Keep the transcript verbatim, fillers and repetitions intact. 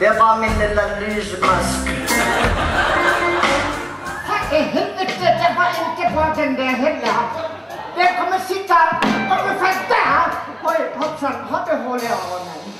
Der war mit einer Lysemaske. Der Himmel, der war in der Worte in der Himmel. Der kommt sich da ungefähr da. Heute hat er Holle an.